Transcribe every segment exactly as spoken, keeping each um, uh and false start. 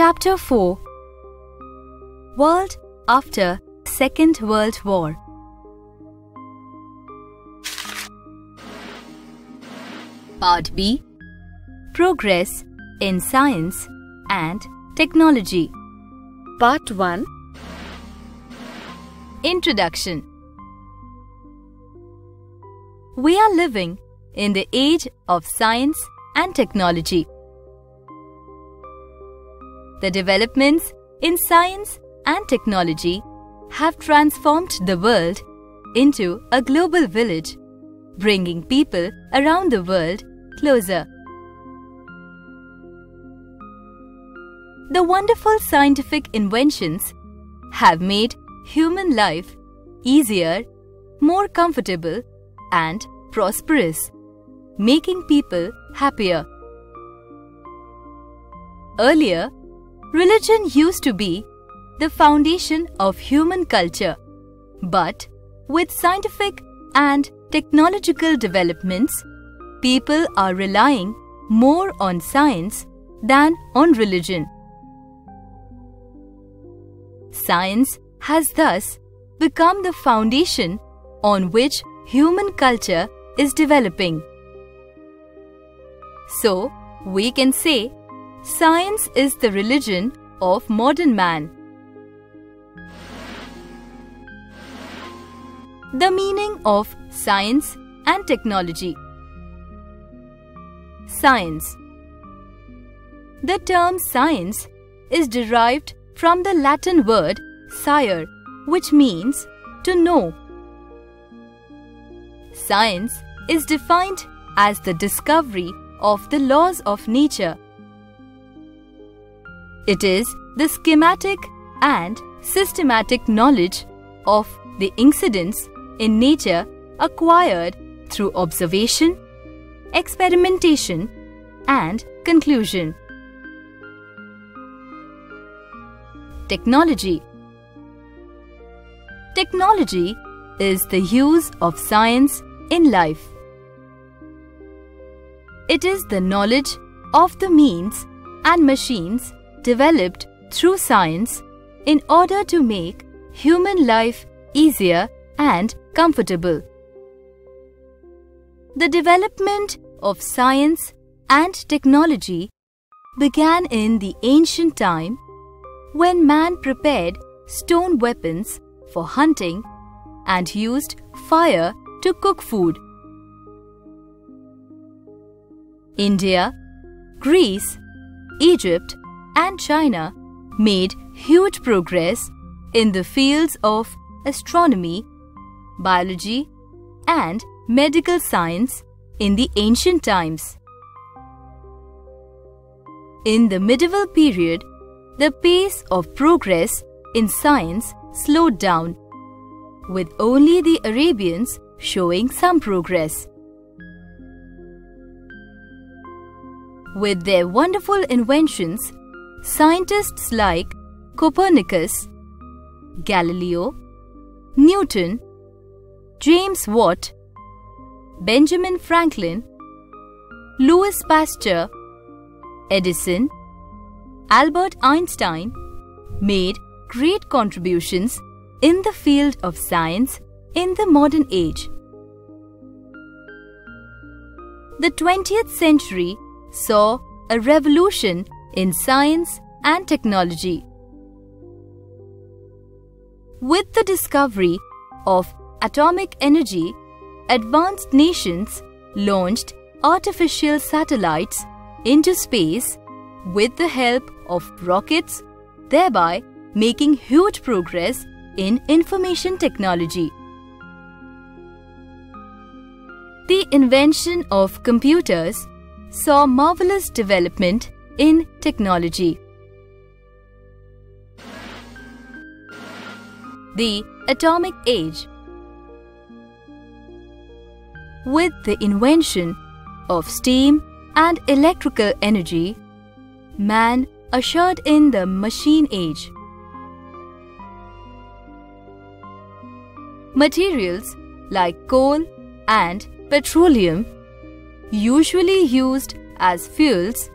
Chapter four World After Second World War. Part B Progress in Science and Technology. Part one Introduction. We are living in the age of science and technology. The developments in science and technology have transformed the world into a global village, bringing people around the world closer. The wonderful scientific inventions have made human life easier, more comfortable and prosperous, making people happier. Earlier, religion used to be the foundation of human culture, but with scientific and technological developments, people are relying more on science than on religion. Science has thus become the foundation on which human culture is developing. So, we can say science is the religion of modern man. The meaning of science and technology. Science. The term science is derived from the Latin word "scire," which means to know. Science is defined as the discovery of the laws of nature. It is the schematic and systematic knowledge of the incidents in nature acquired through observation, experimentation, and conclusion. Technology. Technology is the use of science in life. It is the knowledge of the means and machines developed through science in order to make human life easier and comfortable. The development of science and technology began in the ancient time when man prepared stone weapons for hunting and used fire to cook food. India, Greece, Egypt, and China made huge progress in the fields of astronomy, biology, and medical science in the ancient times. In the medieval period, the pace of progress in science slowed down, with only the Arabians showing some progress. With their wonderful inventions, scientists like Copernicus, Galileo, Newton, James Watt, Benjamin Franklin, Louis Pasteur, Edison, Albert Einstein made great contributions in the field of science in the modern age. The twentieth century saw a revolution in science and technology. With the discovery of atomic energy, advanced nations launched artificial satellites into space with the help of rockets, thereby making huge progress in information technology. The invention of computers saw marvelous development in technology. The Atomic Age. With the invention of steam and electrical energy, man ushered in the machine age. Materials like coal and petroleum, usually used as fuels,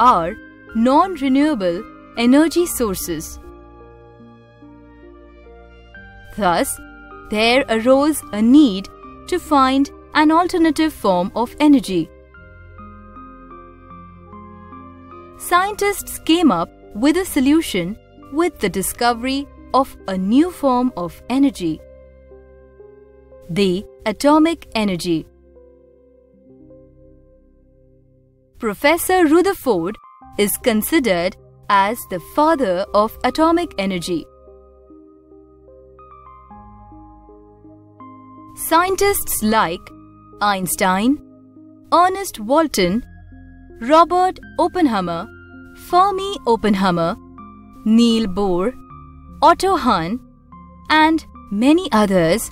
are non-renewable energy sources. Thus, there arose a need to find an alternative form of energy. Scientists came up with a solution with the discovery of a new form of energy, the atomic energy. Professor Rutherford is considered as the father of atomic energy. Scientists like Einstein, Ernest Walton, Robert Oppenheimer, Fermi Oppenheimer, Niels Bohr, Otto Hahn, and many others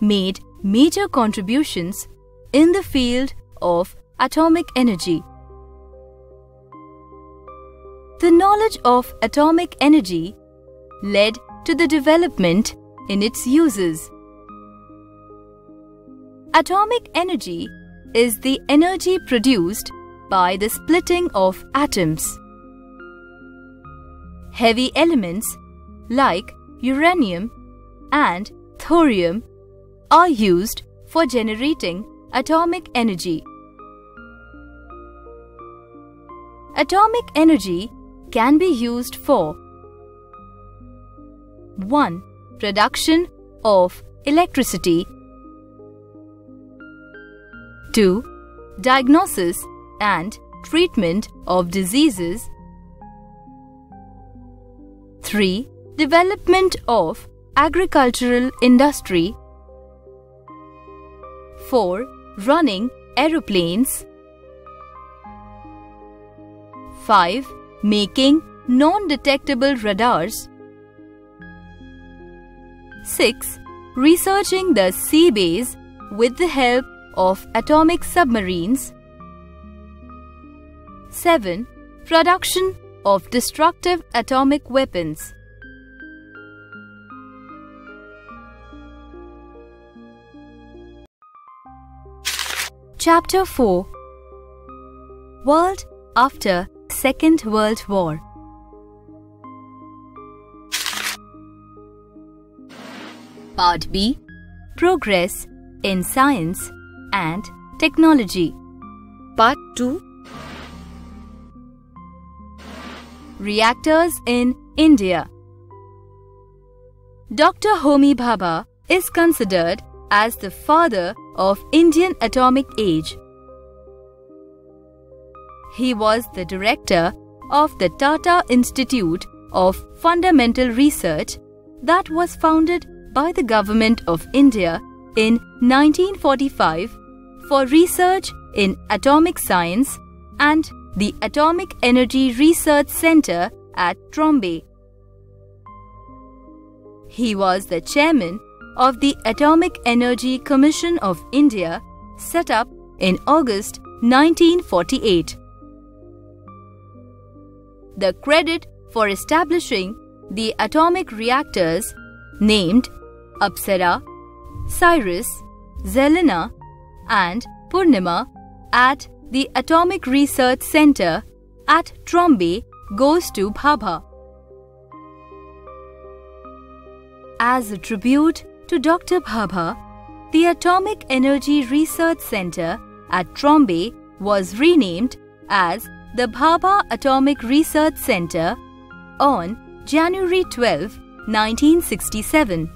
made major contributions in the field of atomic energy. The knowledge of atomic energy led to the development in its uses. Atomic energy is the energy produced by the splitting of atoms. Heavy elements like uranium and thorium are used for generating atomic energy. Atomic energy can be used for one Production of electricity, two Diagnosis and treatment of diseases, three Development of agricultural industry, four Running aeroplanes, five Making non-detectable radars, six Researching the sea base with the help of atomic submarines, seven Production of destructive atomic weapons. Chapter four. World after Second World War. Part B. Progress in Science and Technology. Part two. Reactors in India. Doctor Homi Bhabha is considered as the father of Indian atomic age. He was the director of the Tata Institute of Fundamental Research that was founded by the Government of India in nineteen forty-five for research in atomic science and the Atomic Energy Research Centre at Trombay. He was the chairman of the Atomic Energy Commission of India, set up in August nineteen forty-eight. The credit for establishing the atomic reactors named Apsara, Cyrus, Zelena and Purnima at the Atomic Research Centre at Trombay goes to Bhabha. As a tribute to Doctor Bhabha, the Atomic Energy Research Centre at Trombay was renamed as the Bhabha Atomic Research Centre on January twelfth, nineteen sixty-seven.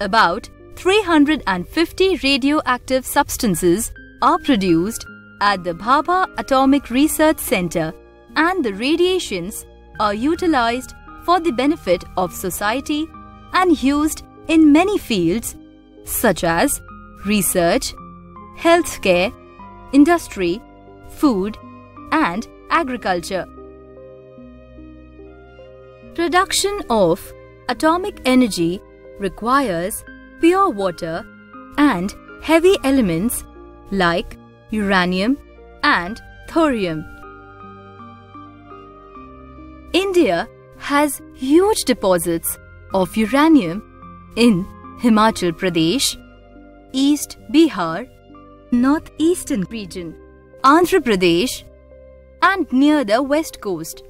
About three hundred fifty radioactive substances are produced at the Bhabha Atomic Research Centre, and the radiations are utilized for the benefit of society and used in many fields such as research, healthcare, industry, food and agriculture. Production of atomic energy requires pure water and heavy elements like uranium and thorium. India has huge deposits of uranium in Himachal Pradesh, East Bihar, Northeastern region, Andhra Pradesh, and near the west coast.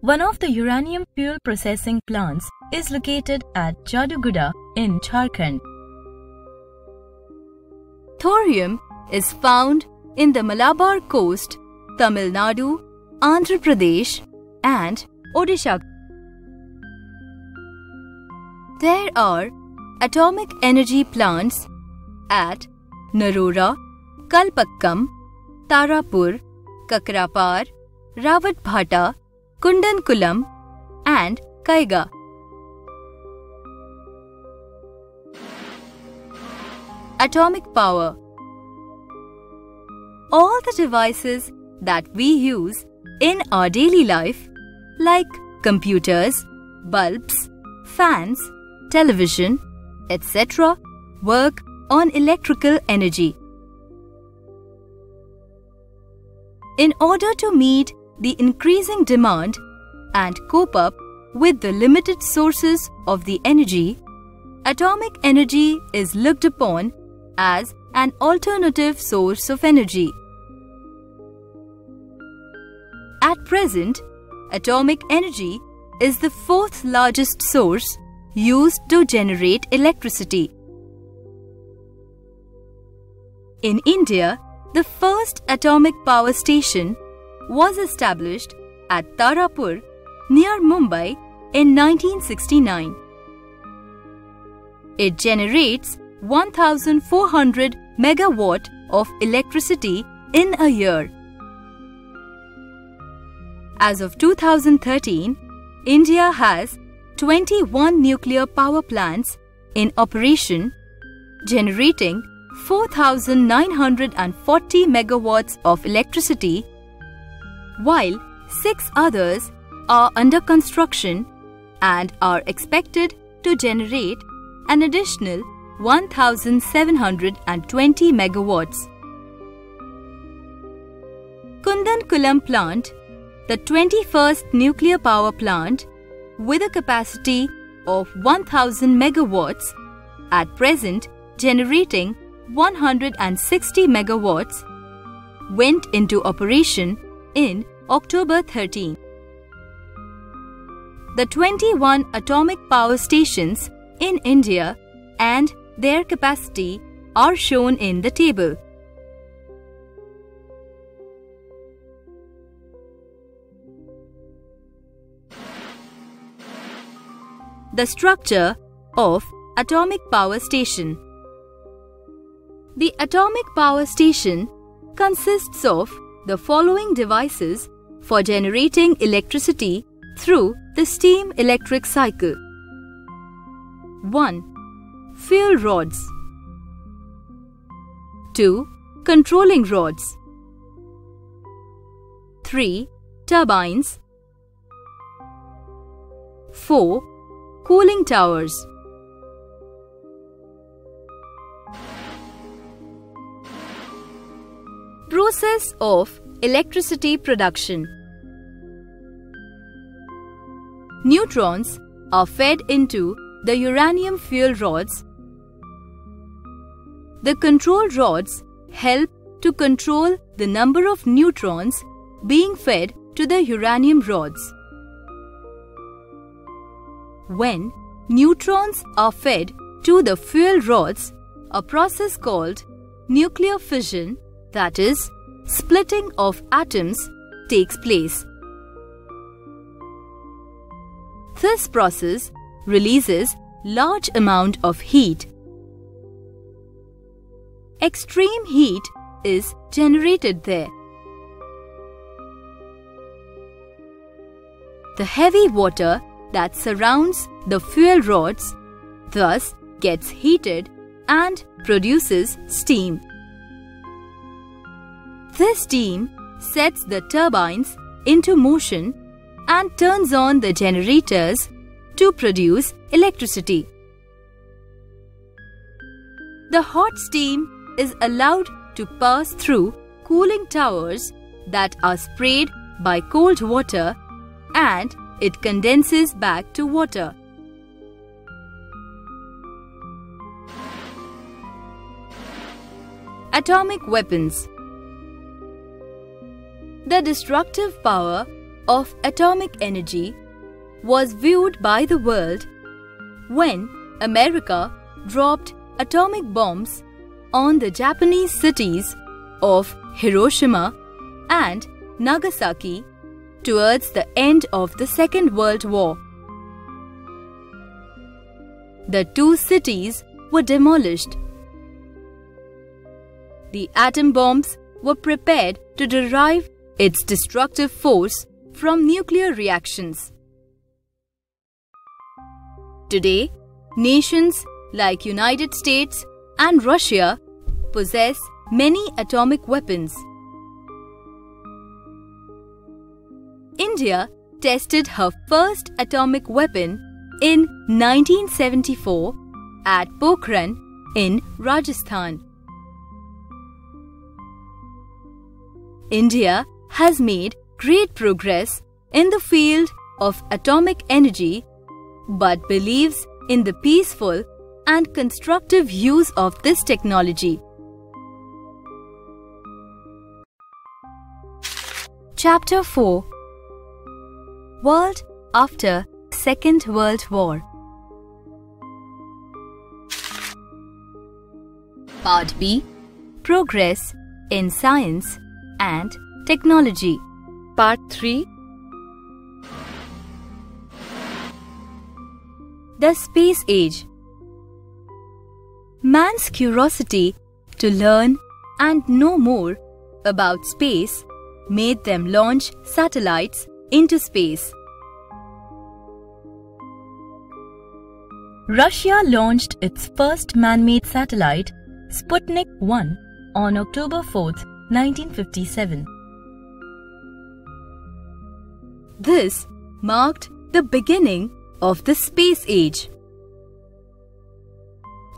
One of the uranium fuel processing plants is located at Jadugoda in Jharkhand. Thorium is found in the Malabar coast, Tamil Nadu, Andhra Pradesh and Odisha. There are atomic energy plants at Narora, Kalpakkam, Tarapur, Kakrapar, Rawatbhata, Kundankulam and Kaiga. Atomic power. All the devices that we use in our daily life, like computers, bulbs, fans, television, et cetera, work on electrical energy. In order to meet the increasing demand and cope up with the limited sources of the energy, atomic energy is looked upon as an alternative source of energy. At present, atomic energy is the fourth largest source used to generate electricity. In India, the first atomic power station was established at Tarapur near Mumbai in nineteen sixty-nine. It generates one thousand four hundred megawatt of electricity in a year. As of two thousand thirteen, India has twenty-one nuclear power plants in operation, generating four thousand nine hundred forty megawatts of electricity, while six others are under construction and are expected to generate an additional one thousand seven hundred twenty megawatts. Kundankulam plant, the twenty-first nuclear power plant with a capacity of one thousand megawatts, at present generating one hundred sixty megawatts, went into operation in October thirteenth. The twenty-one atomic power stations in India and their capacity are shown in the table. The structure of atomic power station. The atomic power station consists of the following devices for generating electricity through the steam electric cycle. one. Fuel rods. two. Controlling rods. three. Turbines. four. Cooling towers. Process of electricity production. Neutrons are fed into the uranium fuel rods. The control rods help to control the number of neutrons being fed to the uranium rods. When neutrons are fed to the fuel rods, a process called nuclear fission, that is, splitting of atoms, takes place. This process releases large amount of heat. Extreme heat is generated there. The heavy water that surrounds the fuel rods thus gets heated and produces steam. This steam sets the turbines into motion and turns on the generators to produce electricity. The hot steam is allowed to pass through cooling towers that are sprayed by cold water and it condenses back to water. Atomic weapons. the destructive power of atomic energy was viewed by the world when America dropped atomic bombs on the Japanese cities of Hiroshima and Nagasaki towards the end of the Second World War. The two cities were demolished. The atom bombs were prepared to derive its destructive force from nuclear reactions. Today, nations like United States and Russia possess many atomic weapons. India tested her first atomic weapon in nineteen seventy-four at Pokhran in Rajasthan. India has made great progress in the field of atomic energy but believes in the peaceful and constructive use of this technology. Chapter four. World after Second World War. Part B. Progress in Science and Technology. Part three. The Space Age. Man's curiosity to learn and know more about space made them launch satellites into space. Russia launched its first man-made satellite, Sputnik one, on October fourth, nineteen fifty-seven. This marked the beginning of the space age.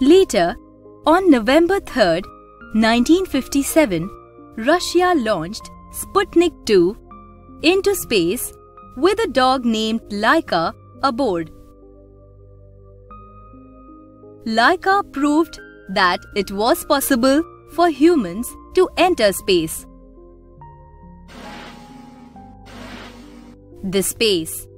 Later, on November third, nineteen fifty-seven, Russia launched Sputnik two into space with a dog named Laika aboard. Laika proved that it was possible for humans to enter space. The space.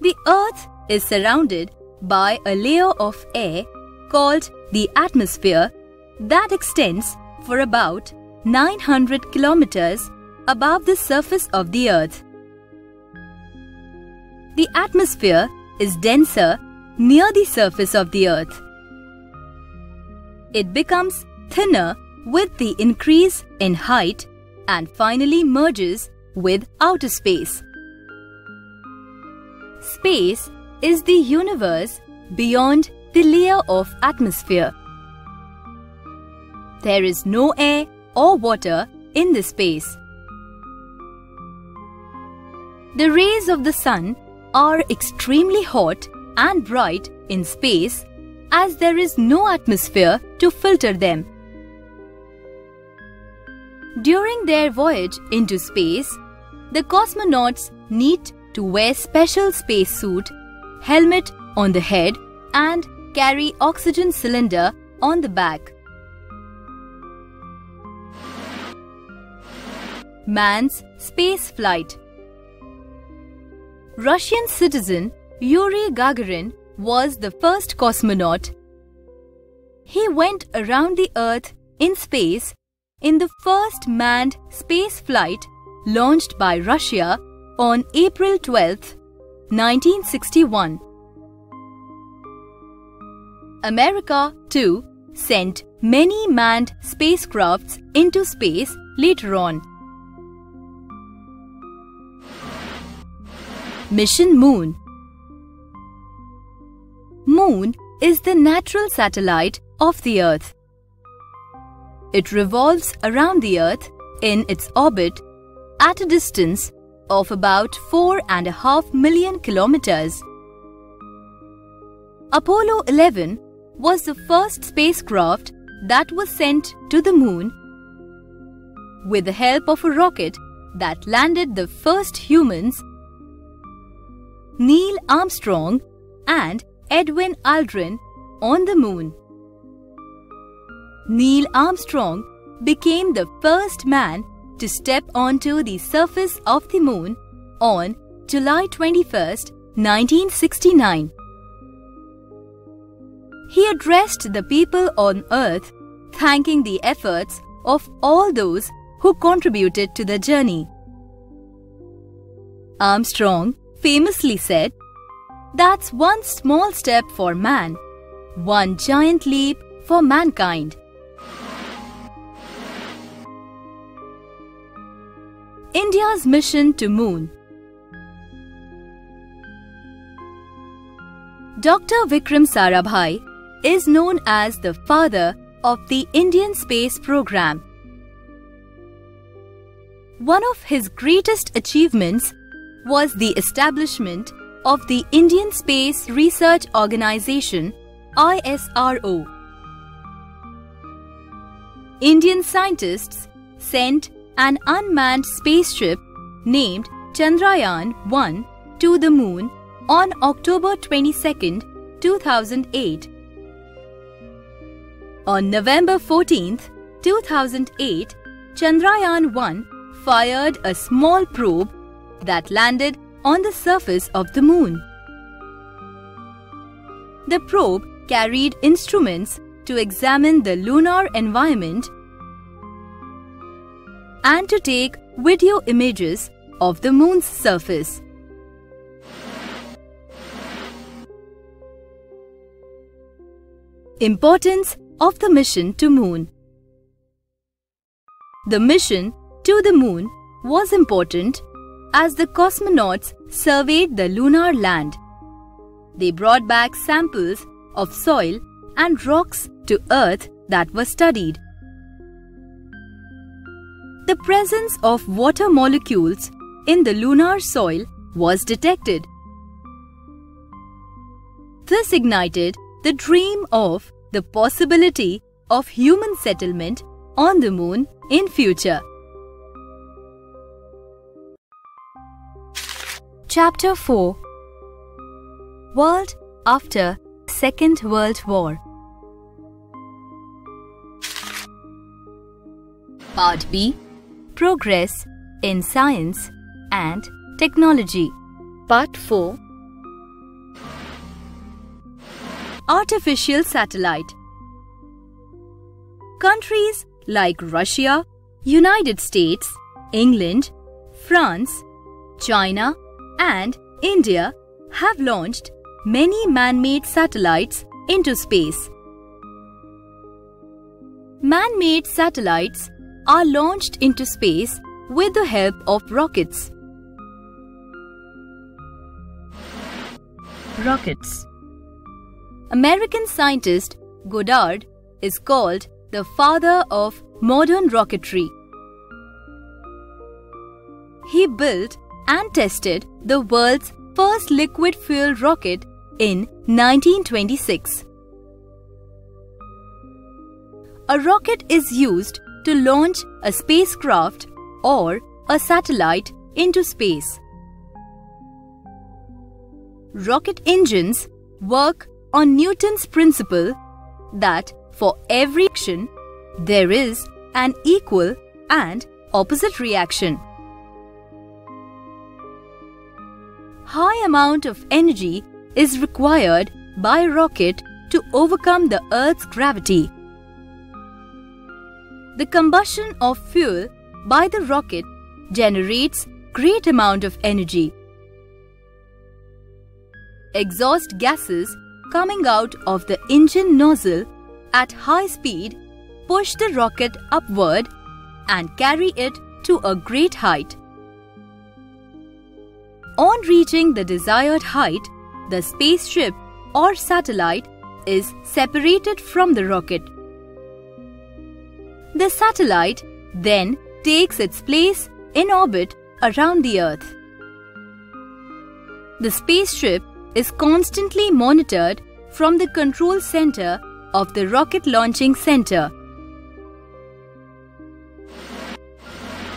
The Earth is surrounded by a layer of air called the atmosphere that extends for about nine hundred kilometers above the surface of the Earth. The atmosphere is denser near the surface of the Earth. It becomes thinner with the increase in height and finally merges with outer space. Space is the universe beyond the layer of atmosphere. There is no air or water in the space. The rays of the sun are extremely hot and bright in space as there is no atmosphere to filter them. During their voyage into space, the cosmonauts need to wear special spacesuit, helmet on the head and carry oxygen cylinder on the back. Man's space flight. Russian citizen Yuri Gagarin was the first cosmonaut. He went around the Earth in space in the first manned space flight launched by Russia on April twelfth, nineteen sixty-one. America, too, sent many manned spacecrafts into space later on. Mission Moon. Moon is the natural satellite of the Earth. It revolves around the Earth in its orbit at a distance of about four and a half million kilometers. Apollo eleven was the first spacecraft that was sent to the moon with the help of a rocket that landed the first humans, Neil Armstrong and Edwin Aldrin, on the moon. Neil Armstrong became the first man to step onto the surface of the moon on July twenty-first, nineteen sixty-nine. He addressed the people on Earth, thanking the efforts of all those who contributed to the journey. Armstrong famously said, "That's one small step for man, one giant leap for mankind." India's mission to moon. Doctor Vikram Sarabhai is known as the father of the Indian space program. One of his greatest achievements was the establishment of the Indian Space Research Organization, I S R O. Indian scientists sent an unmanned spaceship named Chandrayaan one to the moon on October twenty-second, two thousand eight. On November fourteenth, two thousand eight, Chandrayaan one fired a small probe that landed on the surface of the moon. The probe carried instruments to examine the lunar environment and to take video images of the moon's surface. Importance of the mission to moon. The mission to the moon was important as the cosmonauts surveyed the lunar land. They brought back samples of soil and rocks to Earth that were studied. The presence of water molecules in the lunar soil was detected. This ignited the dream of the possibility of human settlement on the moon in future. Chapter four. World after Second World War. Part B. Progress in Science and Technology. Part four. Artificial Satellite. Countries like Russia, United States, England, France, China and India have launched many man-made satellites into space. Man-made satellites are launched into space with the help of rockets. Rockets. American scientist Goddard is called the father of modern rocketry. He built and tested the world's first liquid-fuel rocket in nineteen twenty-six. A rocket is used to launch a spacecraft or a satellite into space. Rocket engines work on Newton's principle that for every action, there is an equal and opposite reaction. High amount of energy is required by rocket to overcome the Earth's gravity. The combustion of fuel by the rocket generates great amount of energy. Exhaust gases coming out of the engine nozzle at high speed push the rocket upward and carry it to a great height. On reaching the desired height, the spaceship or satellite is separated from the rocket. The satellite then takes its place in orbit around the Earth. The spaceship is constantly monitored from the control center of the Rocket Launching Center.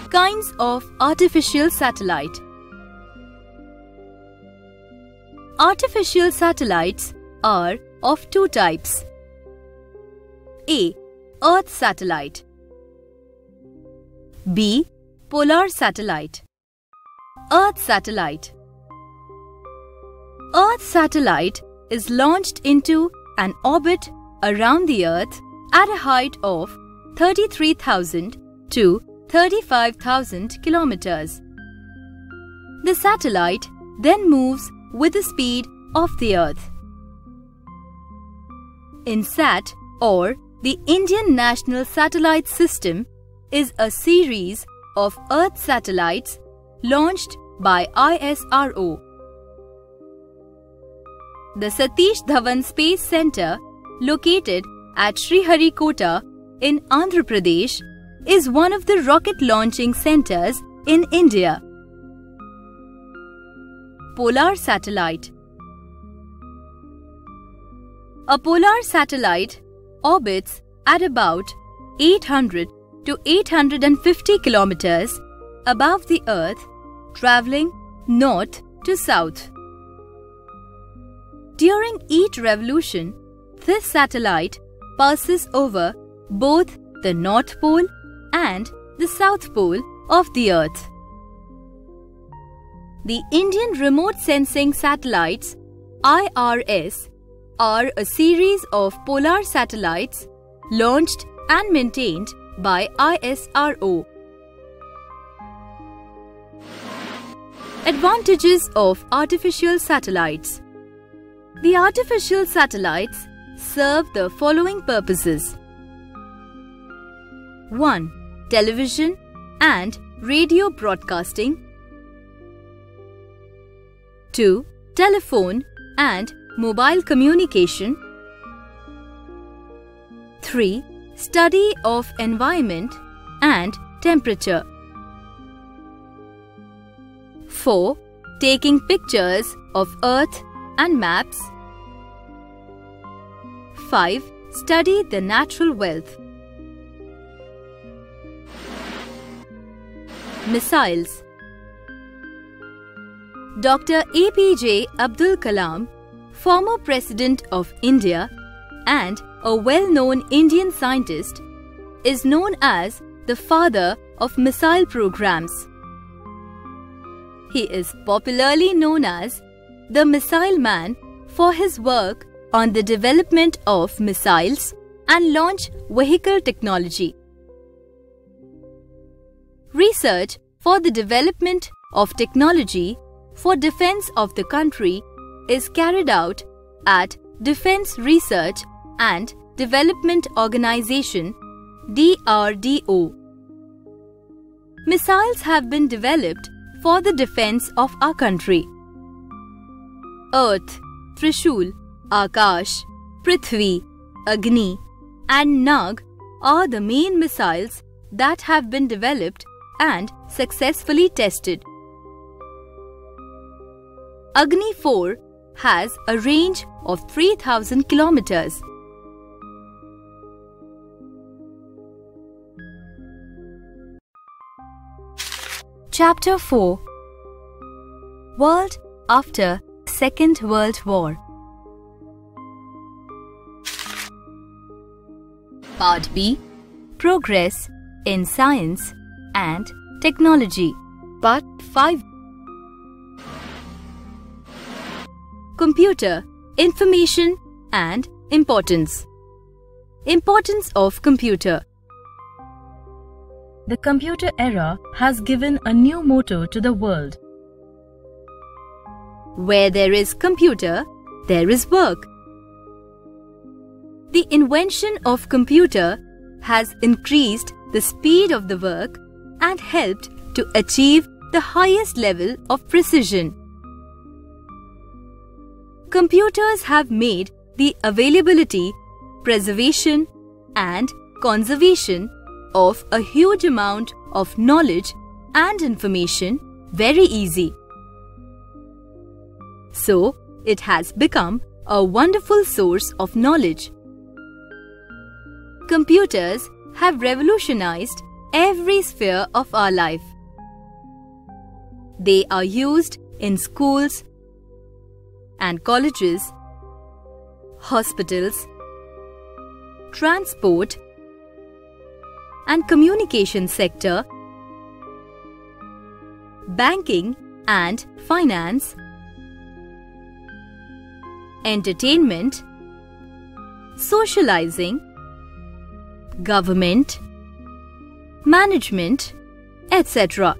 Kinds of artificial satellite. Artificial satellites are of two types. A. Earth satellite. B. Polar satellite. Earth satellite. Earth satellite is launched into an orbit around the Earth at a height of thirty-three thousand to thirty-five thousand kilometers. The satellite then moves with the speed of the Earth. INSAT, or the Indian National Satellite System, is a series of Earth satellites launched by I S R O. The Satish Dhawan Space Centre, located at Sriharikota in Andhra Pradesh, is one of the rocket launching centres in India. Polar satellite. A polar satellite orbits at about eight hundred to eight hundred fifty kilometers above the Earth, travelling north to south. During each revolution, this satellite passes over both the North Pole and the South Pole of the Earth. The Indian Remote Sensing Satellites, I R S, are a series of polar satellites launched and maintained by I S R O. Advantages of artificial satellites. The artificial satellites serve the following purposes. one. Television and radio broadcasting. two. Telephone and mobile communication. three. Study of environment and temperature. four. Taking pictures of Earth and maps. five. Study the natural wealth. Missiles. Doctor A P J Abdul Kalam, former President of India and a well-known Indian scientist, is known as the father of missile programs. He is popularly known as the Missile Man for his work on the development of missiles and launch vehicle technology. Research for the development of technology for defense of the country is carried out at Defense Research and Development Organization, D R D O. Missiles have been developed for the defense of our country. Earth, Trishul, Akash, Prithvi, Agni and Nag are the main missiles that have been developed and successfully tested. Agni four has a range of three thousand kilometers. Chapter four. World after Second World War. Part B. Progress in Science and Technology. Part five. Computer, Information and Importance. Importance of Computer. The computer era has given a new motto to the world. Where there is computer, there is work. The invention of computer has increased the speed of the work and helped to achieve the highest level of precision. Computers have made the availability, preservation and conservation of a huge amount of knowledge and information very easy. So, it has become a wonderful source of knowledge. Computers have revolutionized every sphere of our life. They are used in schools and colleges, hospitals, transport and communication sector, banking and finance, entertainment, socializing, government, management, et cetera.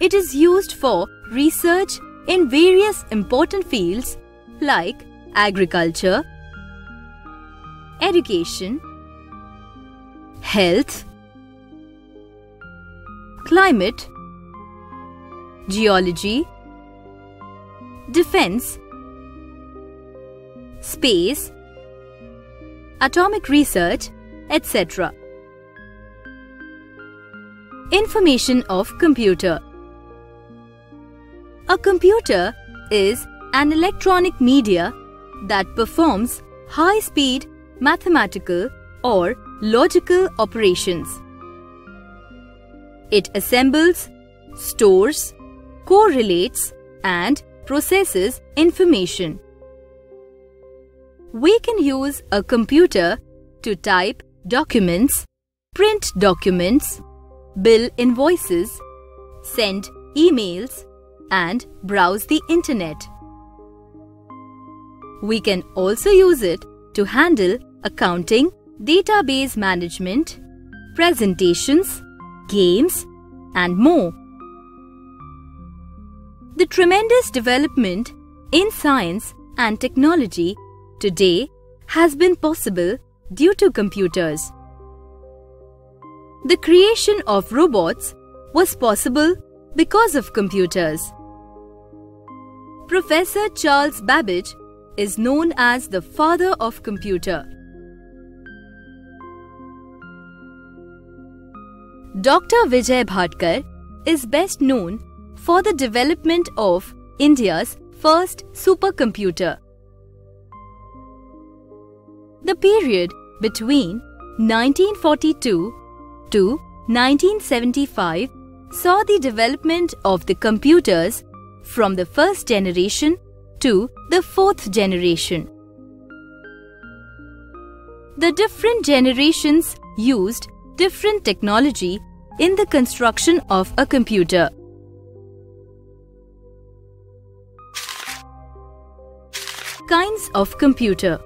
It is used for research in various important fields like agriculture, education, health, climate, geology, defense, space, atomic research, et cetera. Information of computer. A computer is an electronic media that performs high-speed mathematical or logical operations. It assembles, stores, correlates, and processes information. We can use a computer to type documents, print documents, bill invoices, send emails, and browse the internet. We can also use it to handle accounting, database management, presentations, games, and more. The tremendous development in science and technology today has been possible due to computers. The creation of robots was possible because of computers. Professor Charles Babbage is known as the father of computer. Doctor Vijay Bhatkar is best known for the development of India's first supercomputer. The period between nineteen forty-two to nineteen seventy-five saw the development of the computers from the first generation to the fourth generation. The different generations used different technology in the construction of a computer. Kinds of computer.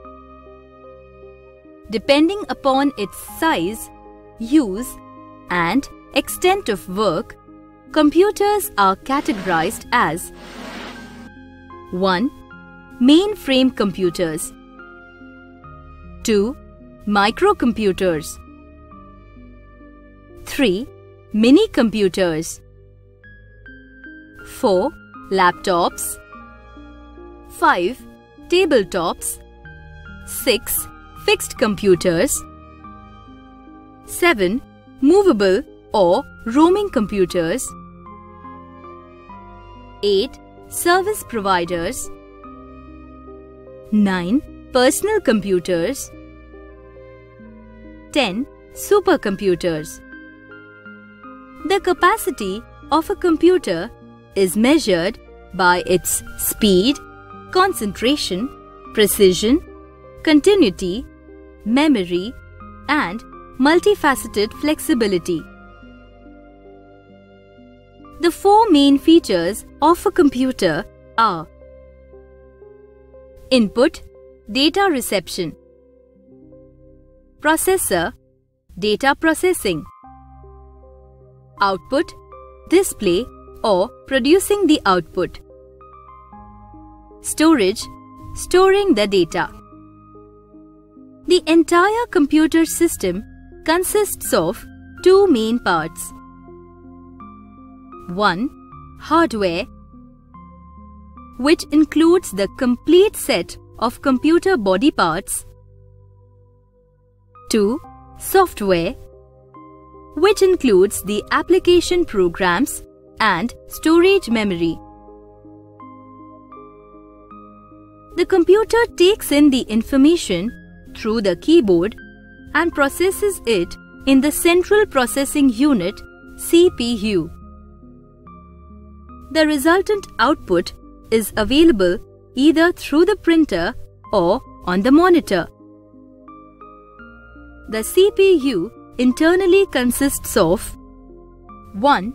Depending upon its size, use, and extent of work, computers are categorized as one. Mainframe computers, two. Microcomputers, three. Mini computers, four. Laptops, five. Tabletops, six. Fixed computers, seven. Movable or roaming computers, eight. Service providers, nine. Personal computers, ten. Supercomputers. The capacity of a computer is measured by its speed, concentration, precision, continuity, memory, and multifaceted flexibility. The four main features of a computer are input, data reception, processor, data processing, output, display or producing the output, storage, storing the data. The entire computer system consists of two main parts. one. Hardware, which includes the complete set of computer body parts. two. Software, which includes the application programs and storage memory. The computer takes in the information through the keyboard and processes it in the Central Processing Unit C P U. The resultant output is available either through the printer or on the monitor. The C P U internally consists of one.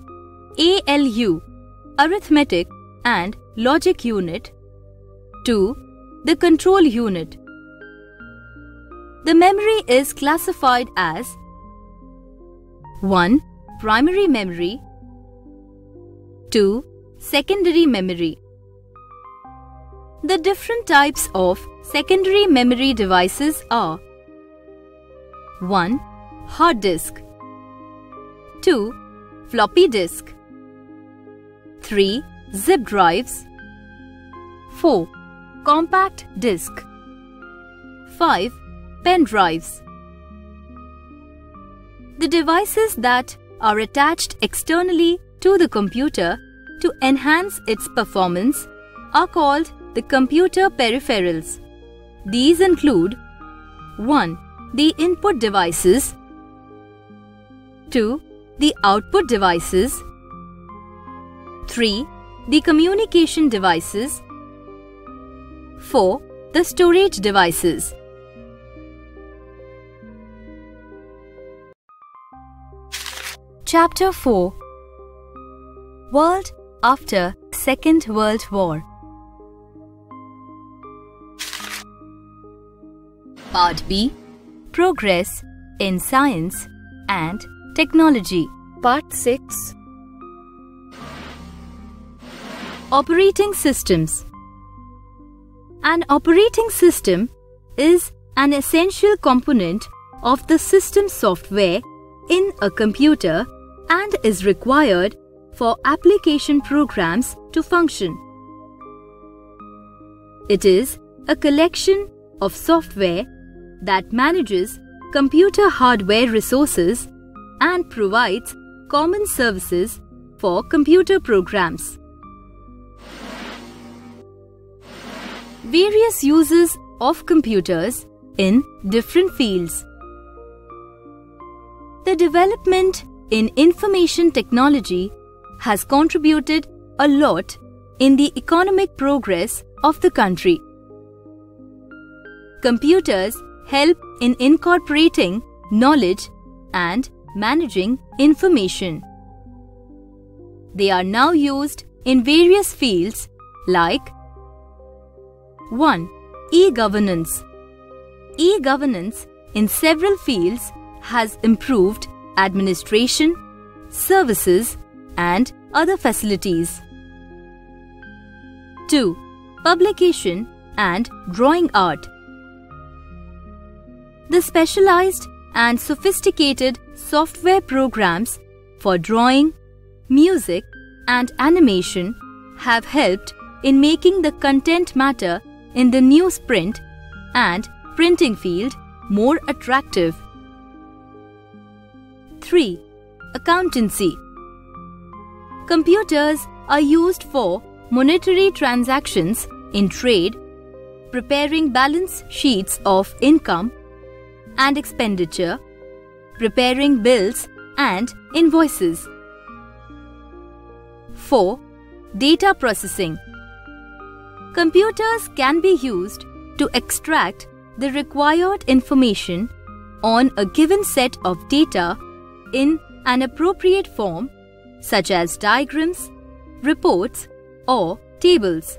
A L U, Arithmetic and Logic Unit. two. The Control Unit. The memory is classified as one. Primary memory. two. Secondary memory. The different types of secondary memory devices are one. Hard disk. two. Floppy disk. three. Zip drives. four. Compact disk. five. Pen drives. The devices that are attached externally to the computer to enhance its performance are called the computer peripherals. These include one. The input devices. two. The output devices. three. The communication devices. four. The storage devices. Chapter four. World after Second World War. Part B. Progress in Science and Technology. Part six. Operating Systems. An operating system is an essential component of the system software in a computer and is required for application programs to function. It is a collection of software that manages computer hardware resources and provides common services for computer programs. Various uses of computers in different fields. The development in information technology has contributed a lot in the economic progress of the country. Computers help in incorporating knowledge and managing information. They are now used in various fields like one. E-governance. E-governance in several fields has improved administration, services and other facilities. two. Publication and drawing art. The specialized and sophisticated software programs for drawing, music and animation have helped in making the content matter in the newsprint and printing field more attractive. three. Accountancy. Computers are used for monetary transactions in trade, preparing balance sheets of income and expenditure, preparing bills and invoices. four. Data processing. Computers can be used to extract the required information on a given set of data in an appropriate form, such as diagrams, reports or tables.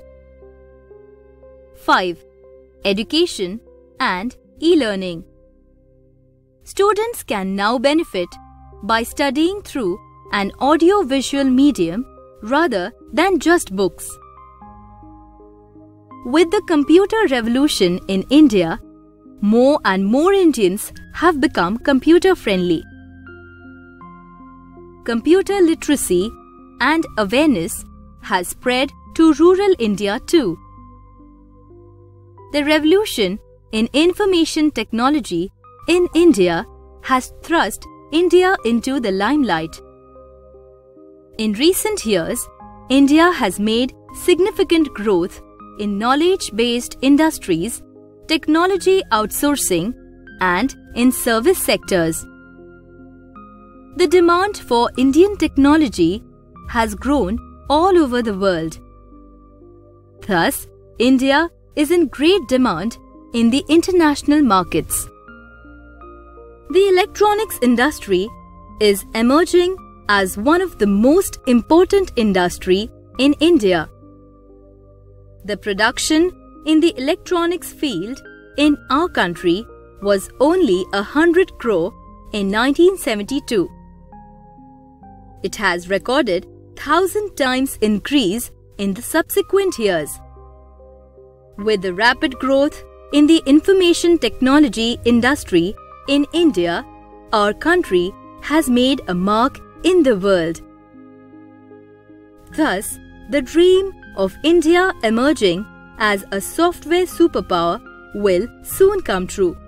five. Education and e-learning. Students can now benefit by studying through an audio-visual medium rather than just books. With the computer revolution in India, more and more Indians have become computer-friendly. Computer literacy and awareness has spread to rural India too. The revolution in information technology in India has thrust India into the limelight. In recent years, India has made significant growth in knowledge-based industries, technology outsourcing, and in service sectors. The demand for Indian technology has grown all over the world. Thus, India is in great demand in the international markets. The electronics industry is emerging as one of the most important industry in India. The production in the electronics field in our country was only a hundred crore in nineteen seventy-two. It has recorded thousand times increase in the subsequent years. With the rapid growth in the information technology industry in India, our country has made a mark in the world. Thus, the dream of India emerging as a software superpower will soon come true.